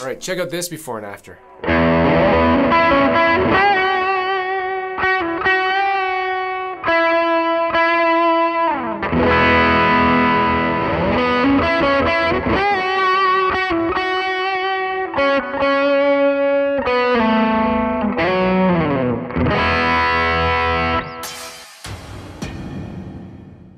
All right, check out this before and after.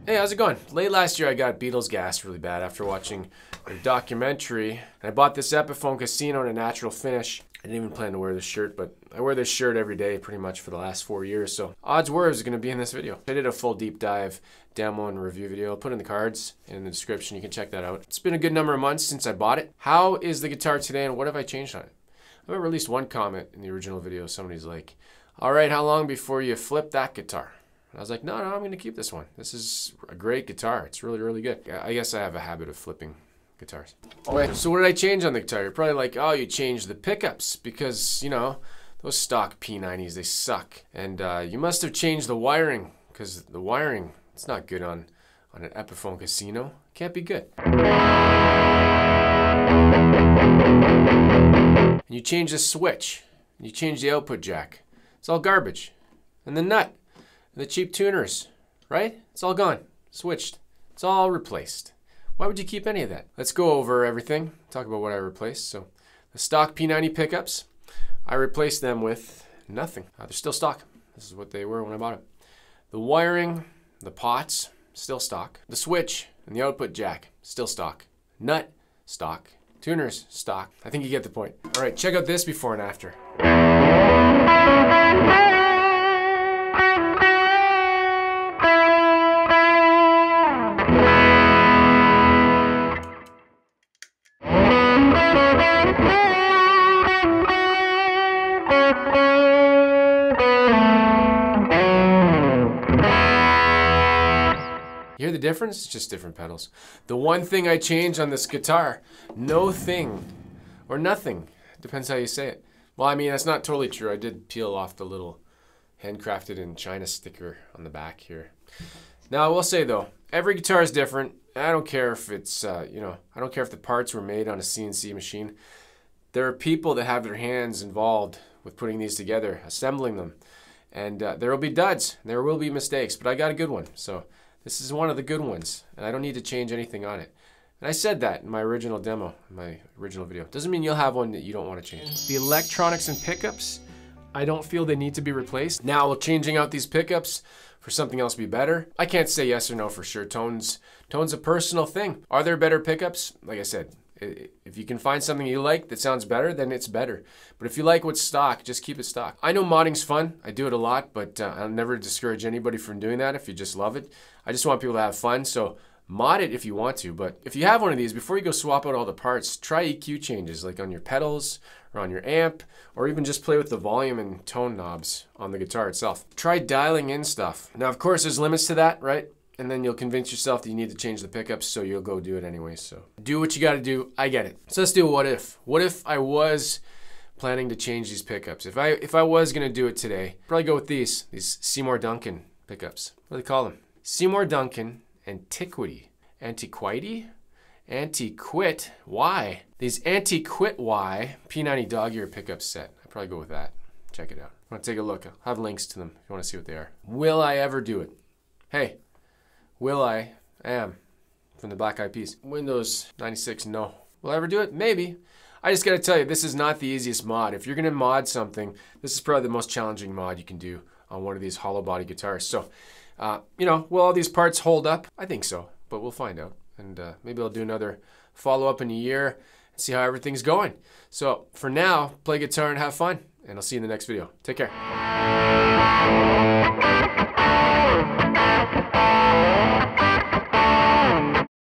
Hey, how's it going? Late last year I got Beatles gassed really bad after watching a documentary, and I bought this Epiphone Casino in a natural finish. I didn't even plan to wear this shirt, but I wear this shirt every day pretty much for the last 4 years, so odds were it was going to be in this video. I did a full deep dive demo and review video. I'll put it in the cards and in the description. You can check that out. It's been a good number of months since I bought it. How is the guitar today and what have I changed on it? I remember at least one comment in the original video. Somebody's like, all right, how long before you flip that guitar? I was like, no, I'm going to keep this one. This is a great guitar. It's really, really good. I guess I have a habit of flipping guitars. Okay, so what did I change on the guitar? You're probably like, oh, you changed the pickups because, you know, those stock P90s, they suck. And you must have changed the wiring because the wiring, it's not good on an Epiphone Casino. Can't be good. And you change the switch. And you change the output jack. It's all garbage. And the nut. The cheap tuners, right? It's all gone, switched, it's all replaced. Why would you keep any of that? Let's go over everything, talk about what I replaced. So the stock P90 pickups, I replaced them with nothing. They're still stock. This is what they were when I bought them. The wiring, the pots, still stock. The switch and the output jack, still stock. Nut, stock. Tuners, stock. I think you get the point. All right, check out this before and after. You hear the difference? It's just different pedals. The one thing I changed on this guitar, no thing, or nothing, depends how you say it. Well, I mean, that's not totally true. I did peel off the little handcrafted in China sticker on the back here. Now, I will say though, every guitar is different. I don't care if it's, you know, I don't care if the parts were made on a CNC machine. There are people that have their hands involved with putting these together, assembling them. And there will be duds, there will be mistakes, but I got a good one. So this is one of the good ones, and I don't need to change anything on it. And I said that in my original demo, in my original video. Doesn't mean you'll have one that you don't want to change. The electronics and pickups, I don't feel they need to be replaced. Now, will changing out these pickups for something else be better? I can't say yes or no for sure. Tone's a personal thing. Are there better pickups? Like I said, if you can find something you like that sounds better, then it's better. But if you like what's stock, just keep it stock. I know modding's fun. I do it a lot, but I'll never discourage anybody from doing that if you just love it. I just want people to have fun, so mod it if you want to. But if you have one of these, before you go swap out all the parts, try EQ changes, like on your pedals or on your amp, or even just play with the volume and tone knobs on the guitar itself. Try dialing in stuff. Now, of course, there's limits to that, right? And then you'll convince yourself that you need to change the pickups, so you'll go do it anyway. So do what you gotta do, I get it. So let's do what if. What if I was planning to change these pickups? If I was gonna do it today, probably go with these Seymour Duncan pickups. What do they call them? Seymour Duncan Antiquity. Antiquity? Antiquit Y. These Antiquit Y P90 dog ear pickup set. I'd probably go with that. Check it out. I wanna take a look. I'll have links to them if you wanna see what they are. Will I ever do it? Hey. Will I? Am. From the Black Eyed Peas. Windows 96, no. Will I ever do it? Maybe. I just gotta tell you, this is not the easiest mod. If you're gonna mod something, this is probably the most challenging mod you can do on one of these hollow body guitars. So, you know, will all these parts hold up? I think so, but we'll find out. And maybe I'll do another follow-up in a year and see how everything's going. So, for now, play guitar and have fun. And I'll see you in the next video. Take care.